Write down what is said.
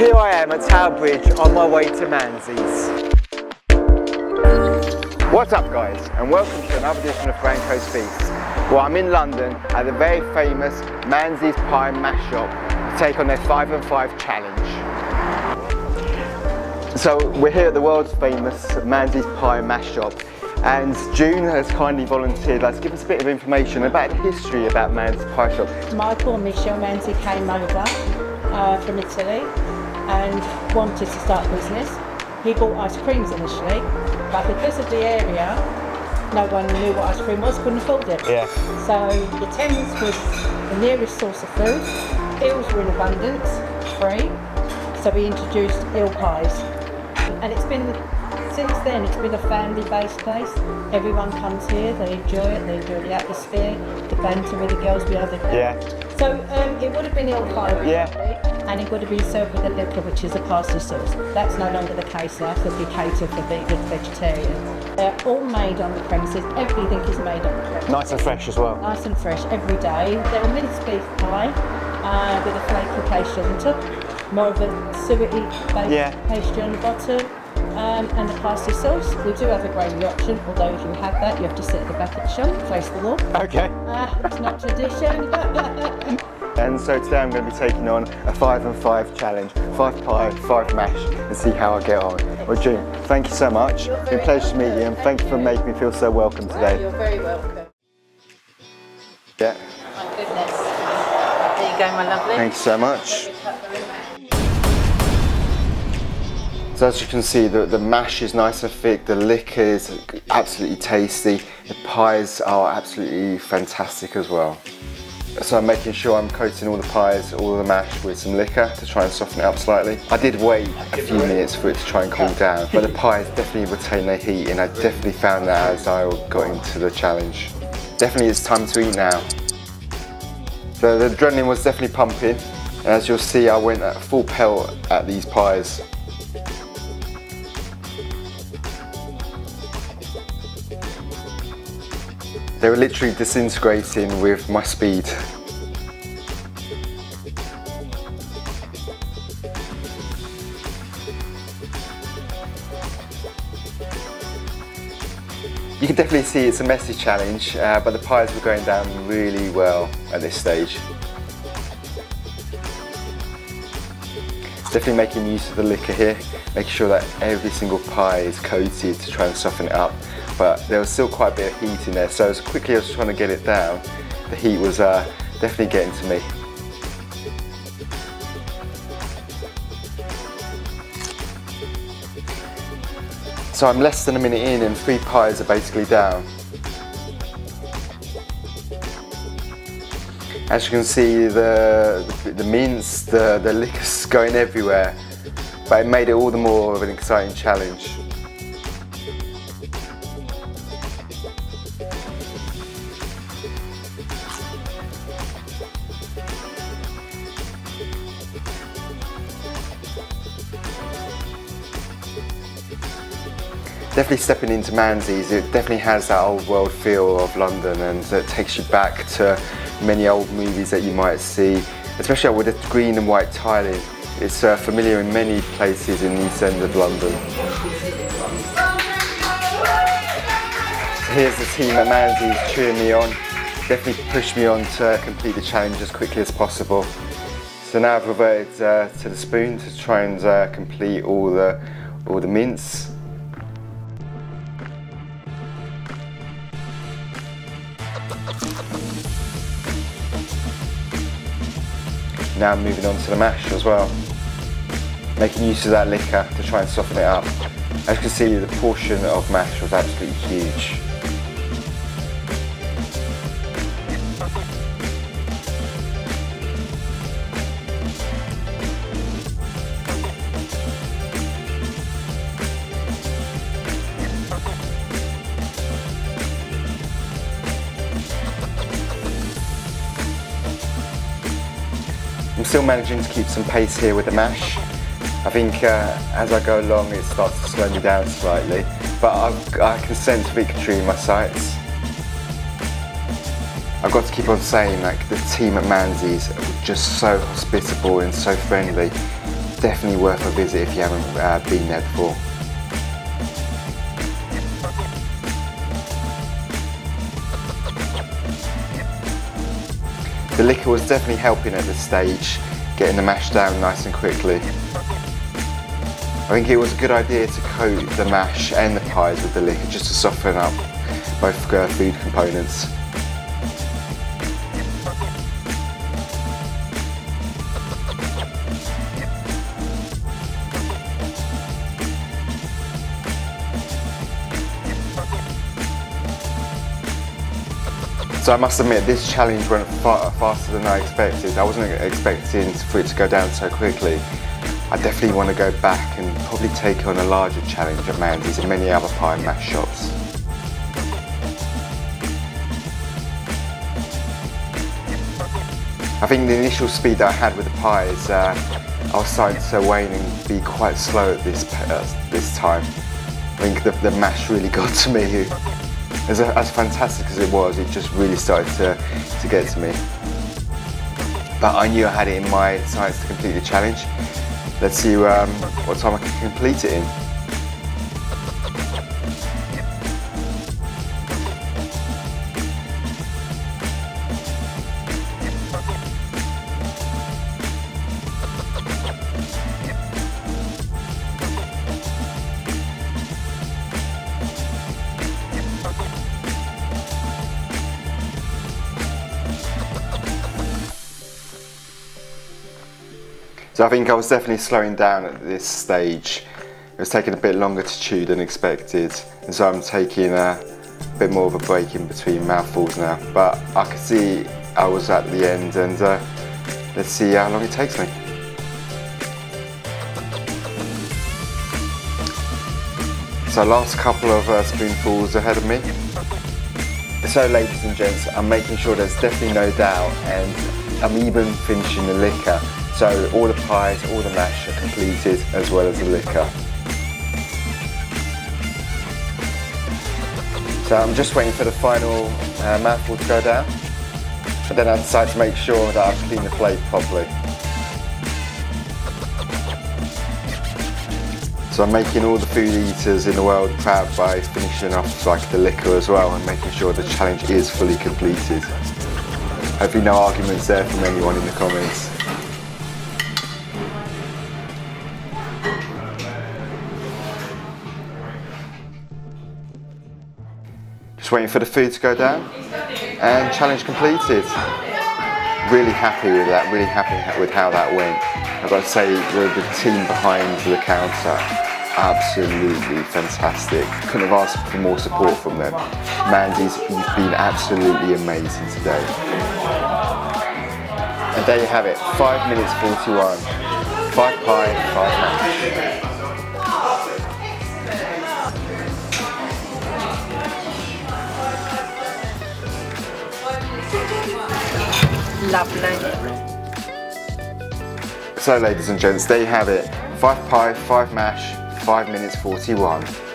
here I am at Tower Bridge on my way to Manzi's. What's up guys, and welcome to another edition of Franco's Feasts. Well, I'm in London at the very famous Manzi's Pie and Mash Shop to take on their 5 and 5 challenge. So we're here at the world's famous Manzi's Pie and Mash Shop, and June has kindly volunteered to give us a bit of information about the history about Manzi's Pie Shop. Michael and Michelle Manzi came over from Italy and wanted to start a business. He bought ice creams initially, but because of the area, no one knew what ice cream was, couldn't afford it. Yeah. So the Thames was the nearest source of food. Eels were in abundance, free, so we introduced eel pies. And it's been, since then, it's been a family-based place. Everyone comes here, they enjoy the atmosphere, the banter with the girls, we have the girls. Yeah. So it would have been eel pie, really. Yeah. And it would have been served with a liquor, which is a pasta sauce. That's no longer the case now, because we cater for vegan vegetarians. They're all made on the premises, everything is made on the premises. Nice and fresh as well. Nice and fresh every day. They're a minced beef pie with a flaky pastry on top, more of a suety based pastry on the bottom, and the pasta sauce. We do have a gravy option, although if you have that, you have to sit at the back of the shop, face the wall. Okay. It's not tradition. And so today I'm going to be taking on a 5 and 5 challenge, 5 pie, 5 mash, and see how I get on. Well, June, thank you so much. It's been a pleasure to meet you, and thank you for making me feel so welcome today. You're very welcome. Yeah. My goodness. There you go, my lovely. Thank you so much. So as you can see, the mash is nice and thick, the liquor is absolutely tasty, the pies are absolutely fantastic as well. So I'm making sure I'm coating all the pies, all the mash with some liquor to try and soften it up slightly. I did wait a few minutes for it to try and cool down, but the pies definitely retain their heat, and I definitely found that as I got into the challenge. Definitely it's time to eat now. So the adrenaline was definitely pumping, and as you'll see I went at full pelt at these pies. They were literally disintegrating with my speed. You can definitely see it's a messy challenge, but the pies were going down really well at this stage. Definitely making use of the liquor here, making sure that every single pie is coated to try and soften it up. But there was still quite a bit of heat in there, so as quickly as I was trying to get it down, the heat was definitely getting to me. So I'm less than a minute in and 3 pies are basically down. As you can see, the mince, the liquor's going everywhere, but it made it all the more of an exciting challenge. Definitely stepping into Manzi's, it definitely has that old world feel of London, and it takes you back to many old movies that you might see, especially with the green and white tiling. It's familiar in many places in the east end of London. Here's the team at Manzi's cheering me on, definitely pushed me on to complete the challenge as quickly as possible. So now I've reverted to the spoon to try and complete all the mince. Now I'm moving on to the mash as well, making use of that liquor to try and soften it up. As you can see, the portion of mash was absolutely huge. I'm still managing to keep some pace here with the mash. I think as I go along it starts to slow me down slightly, but I can sense victory in my sights. I've got to keep on saying, like, the team at Manzi's are just so hospitable and so friendly. definitely worth a visit if you haven't been there before. The liquor was definitely helping at this stage, getting the mash down nice and quickly. I think it was a good idea to coat the mash and the pies with the liquor just to soften up both food components. So I must admit, this challenge went far faster than I expected. I wasn't expecting for it to go down so quickly. I definitely want to go back and probably take on a larger challenge at Manzi's and many other pie and mash shops. I think the initial speed that I had with the pies, I was starting to wane and be quite slow at this time. I think the mash really got to me. As fantastic as it was, it just really started to get to me. But I knew I had it in my sights to complete the challenge. Let's see what time I can complete it in. So I think I was definitely slowing down at this stage. It was taking a bit longer to chew than expected, and so I'm taking a bit more of a break in between mouthfuls now. But I could see I was at the end, and let's see how long it takes me. So last couple of spoonfuls ahead of me. So ladies and gents, I'm making sure there's definitely no doubt, and I'm even finishing the liquor. So all the pies, all the mash are completed, as well as the liquor. So I'm just waiting for the final mouthful to go down, and then I decide to make sure that I've cleaned the plate properly. So I'm making all the food eaters in the world proud by finishing off the liquor as well, and making sure the challenge is fully completed. Hopefully no arguments there from anyone in the comments. Waiting for the food to go down, and challenge completed. Really happy with that, really happy with how that went. I've got to say, the team behind the counter, absolutely fantastic. Couldn't have asked for more support from them. Manzi's, you've been absolutely amazing today. And there you have it, 5 minutes 41. 5 pie, 5 mash. Lovely. So ladies and gents, there you have it. 5 pie, 5 mash, 5 minutes 41.